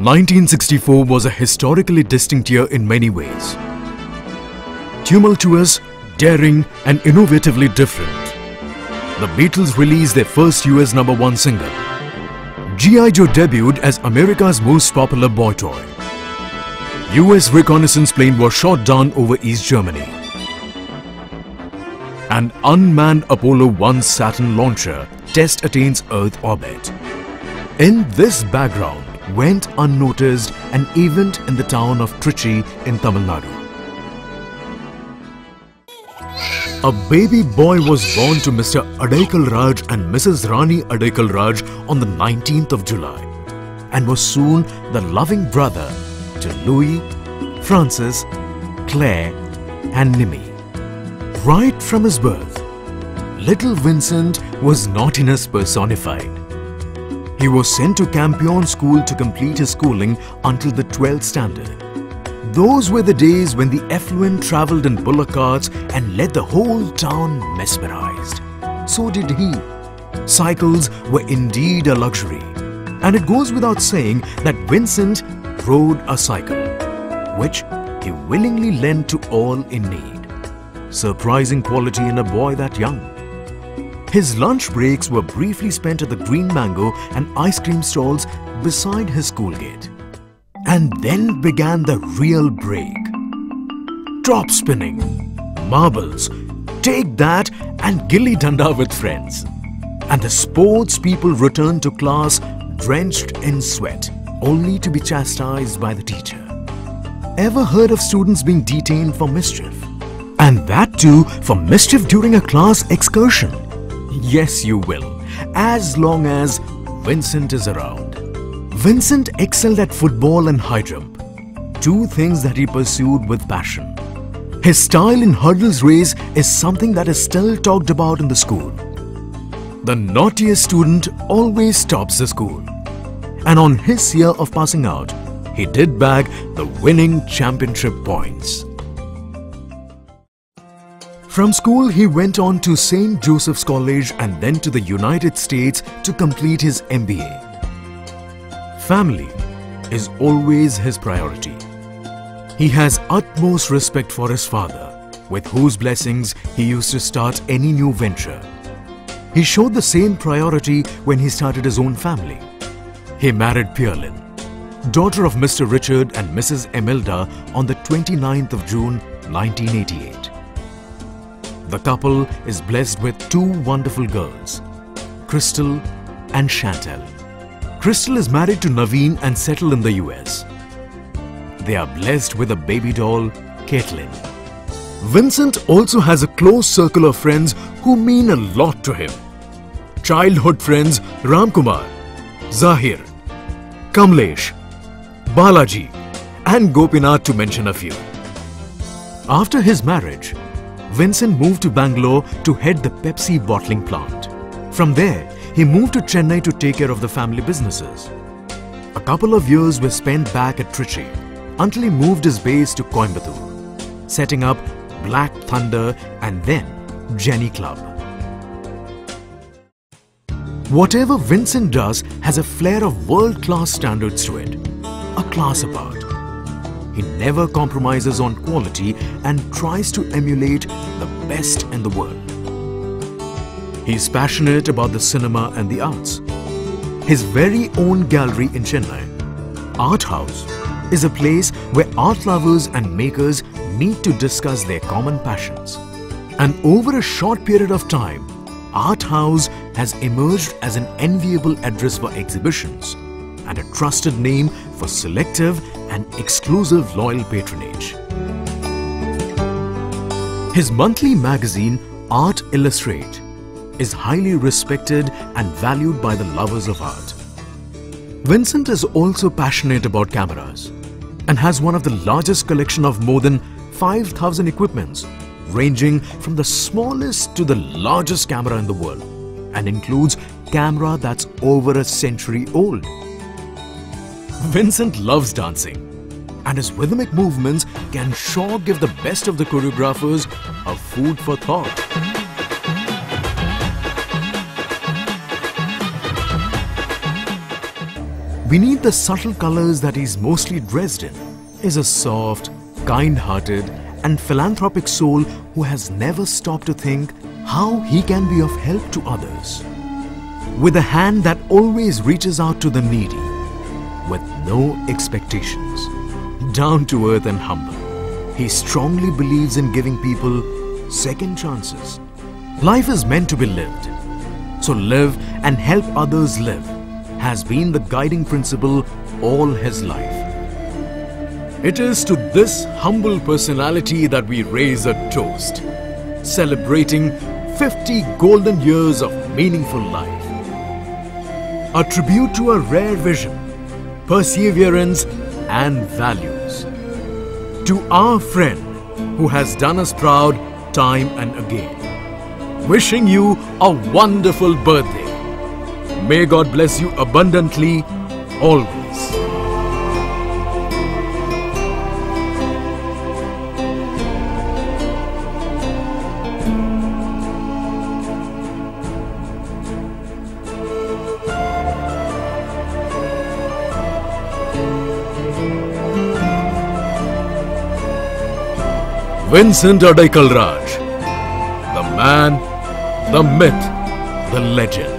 1964 was a historically distinct year in many ways. Tumultuous, daring and innovatively different, the Beatles released their first US #1 single. G.I. Joe debuted as America's most popular boy toy. US reconnaissance plane was shot down over East Germany. An unmanned Apollo 1 Saturn launcher test attains Earth orbit. In this background went unnoticed an event in the town of Trichy in Tamil Nadu. A baby boy was born to Mr. Adaikalraj and Mrs. Rani Adaikalraj on the 19th of July and was soon the loving brother to Louis, Francis, Claire and Nimi. Right from his birth, little Vincent was naughtiness personified. He was sent to Campion School to complete his schooling until the 12th standard. Those were the days when the affluent travelled in bullock carts and led the whole town mesmerised. So did he. Cycles were indeed a luxury. And it goes without saying that Vincent rode a cycle, which he willingly lent to all in need. Surprising quality in a boy that young. His lunch breaks were briefly spent at the Green Mango and ice cream stalls beside his school gate. And then began the real break. Drop spinning, marbles, take that and gilli danda with friends. And the sports people returned to class drenched in sweat, only to be chastised by the teacher. Ever heard of students being detained for mischief? And that too for mischief during a class excursion? Yes, you will, as long as Vincent is around. Vincent excelled at football and high jump, two things that he pursued with passion. His style in hurdles race is something that is still talked about in the school. The naughtiest student always tops the school. And on his year of passing out, he did bag the winning championship points. From school, he went on to St. Joseph's College and then to the United States to complete his MBA. Family is always his priority. He has utmost respect for his father, with whose blessings he used to start any new venture. He showed the same priority when he started his own family. He married Pearlin, daughter of Mr. Richard and Mrs. Emilda, on the 29th of June, 1988. The couple is blessed with two wonderful girls, Crystal and Chantel. Crystal is married to Naveen and settled in the US. They are blessed with a baby doll, Caitlin. Vincent also has a close circle of friends who mean a lot to him. Childhood friends Ramkumar, Zahir, Kamlesh, Balaji and Gopinath, to mention a few. After his marriage, Vincent moved to Bangalore to head the Pepsi bottling plant. From there, he moved to Chennai to take care of the family businesses. A couple of years were spent back at Trichy until he moved his base to Coimbatore, setting up Black Thunder and then Jenny Club. Whatever Vincent does has a flair of world-class standards to it, a class apart. He never compromises on quality and tries to emulate the best in the world. He is passionate about the cinema and the arts. His very own gallery in Chennai, Art House, is a place where art lovers and makers meet to discuss their common passions. And over a short period of time, Art House has emerged as an enviable address for exhibitions and a trusted name for selective and exclusive loyal patronage. His monthly magazine, Art Illustrate, is highly respected and valued by the lovers of art. Vincent is also passionate about cameras and has one of the largest collection of more than 5,000 equipments, ranging from the smallest to the largest camera in the world, and includes camera that's over a century old. Vincent loves dancing and his rhythmic movements can sure give the best of the choreographers a food for thought. Beneath the subtle colors that he's mostly dressed in is a soft, kind-hearted and philanthropic soul who has never stopped to think how he can be of help to others. With a hand that always reaches out to the needy, with no expectations, down to earth and humble. He strongly believes in giving people second chances. Life is meant to be lived. So live and help others live has been the guiding principle all his life. It is to this humble personality that we raise a toast, celebrating 50 golden years of meaningful life. A tribute to a rare vision, perseverance and values. To our friend who has done us proud time and again. Wishing you a wonderful birthday. May God bless you abundantly, always. Vincent Adaikalraj, the man, the myth, the legend.